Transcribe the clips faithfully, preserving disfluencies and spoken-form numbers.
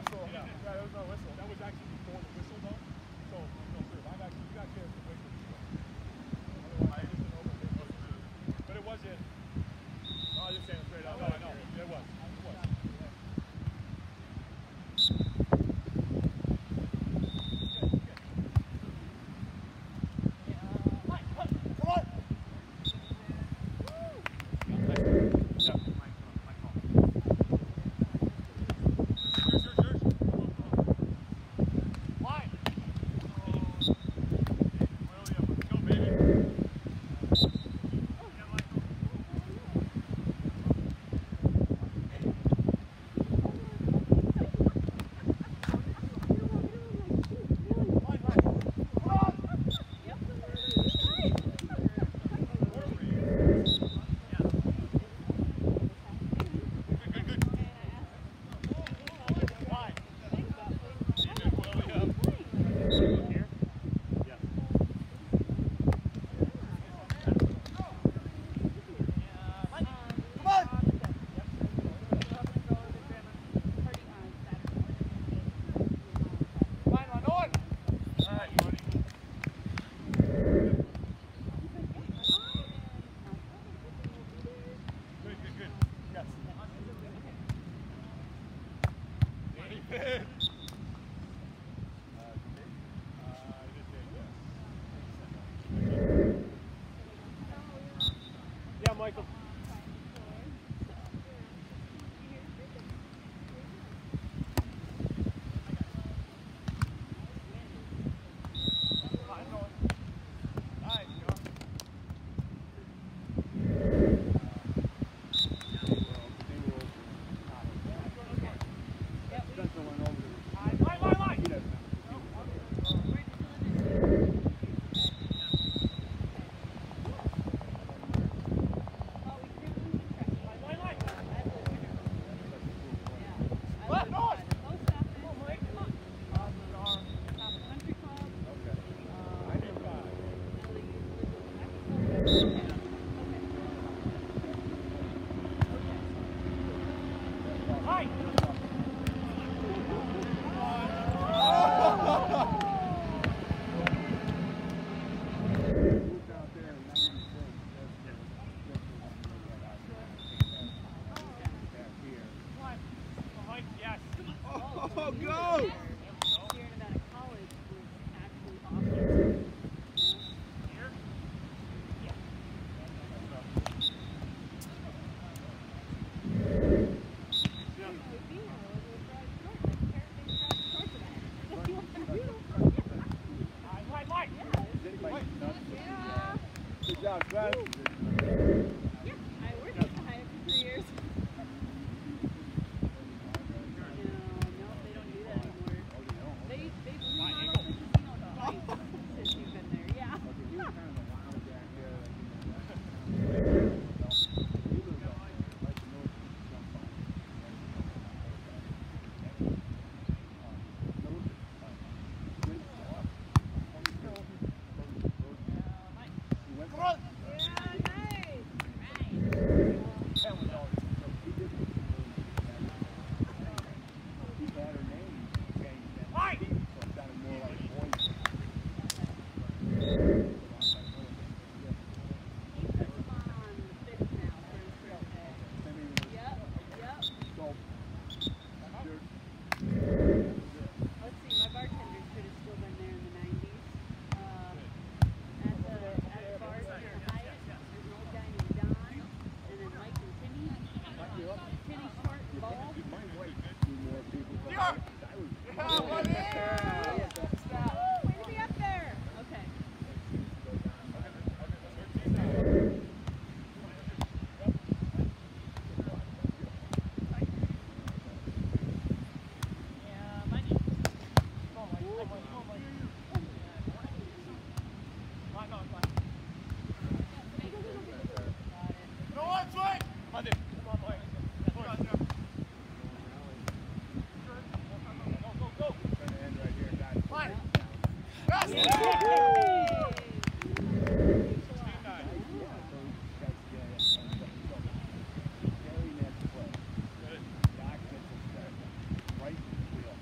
whistle. Yeah. Yeah, there was no whistle. That was actually before the whistle, though. So, no, sir, I've actually, you got a chance to wait for the whistle. Otherwise, it was over there. But it was in. No, I just saying it straight out. No, I know. Yeah, it was. It was. Michael. Right wheel.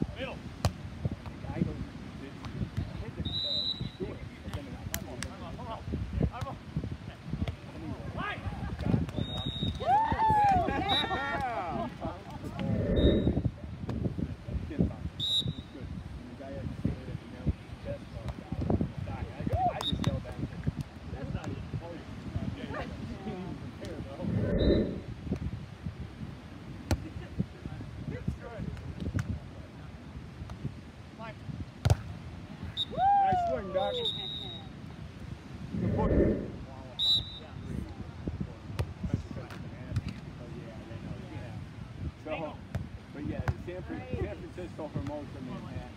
doing, Doc? Good book. But yeah, San Francisco for most of Manhattan.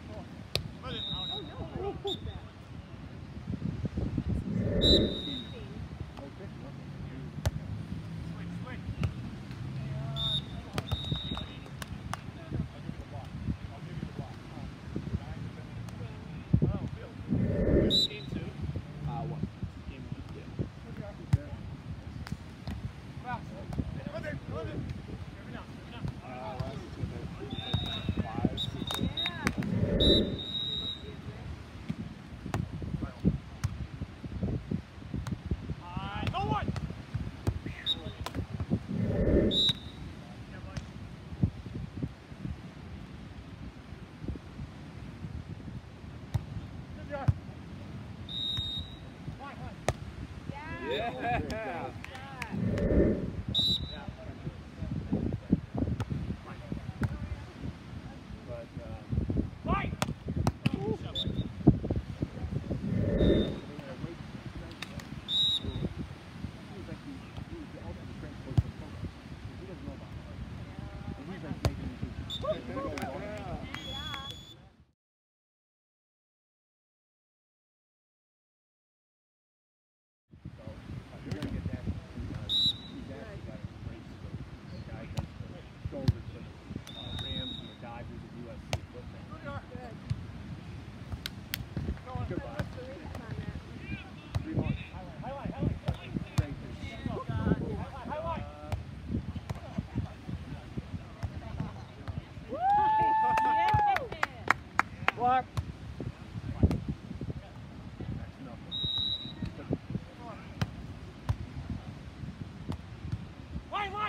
Why am I?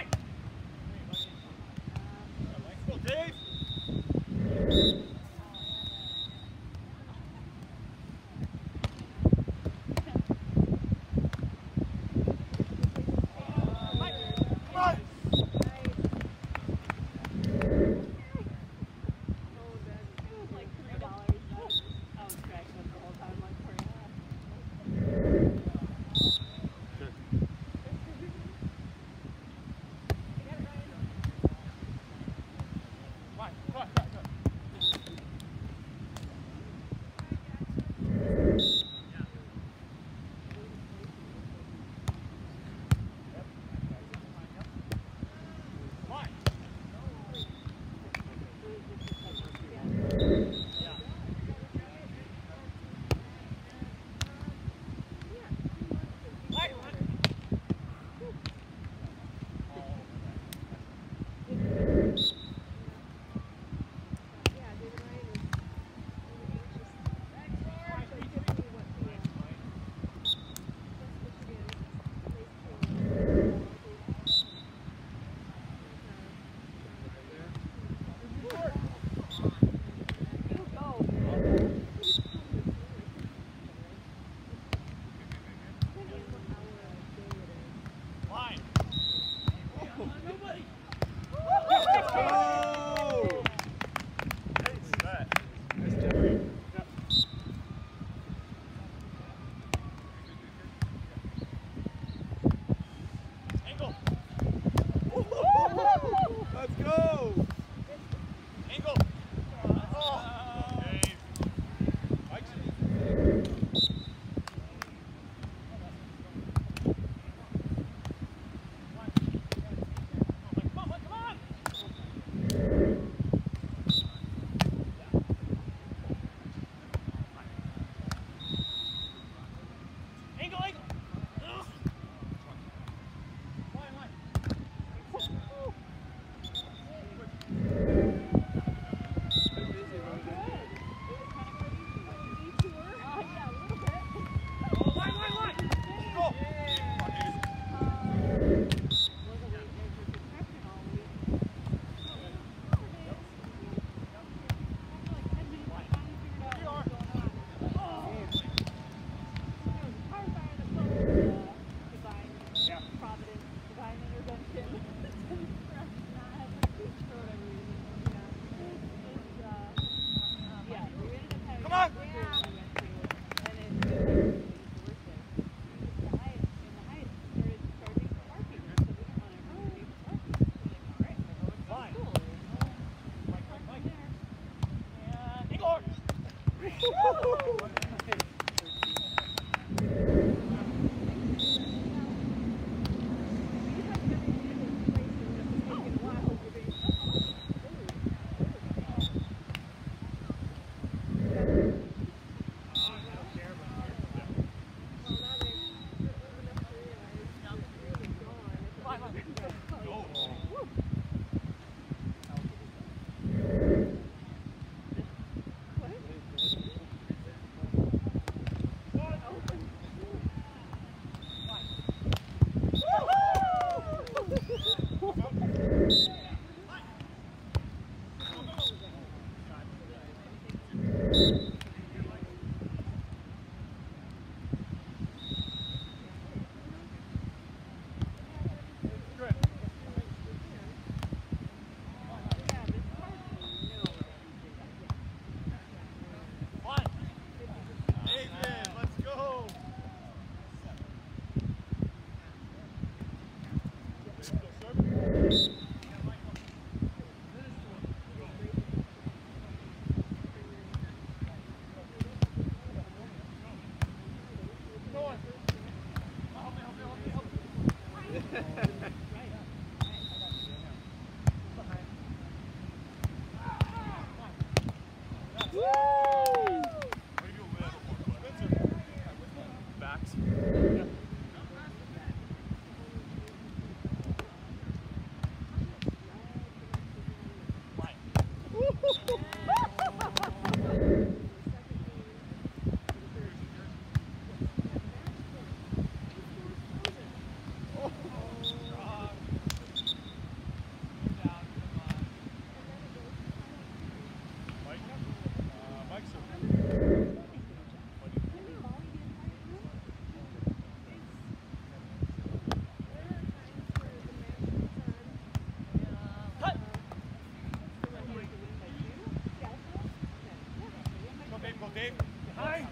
Dave, hi.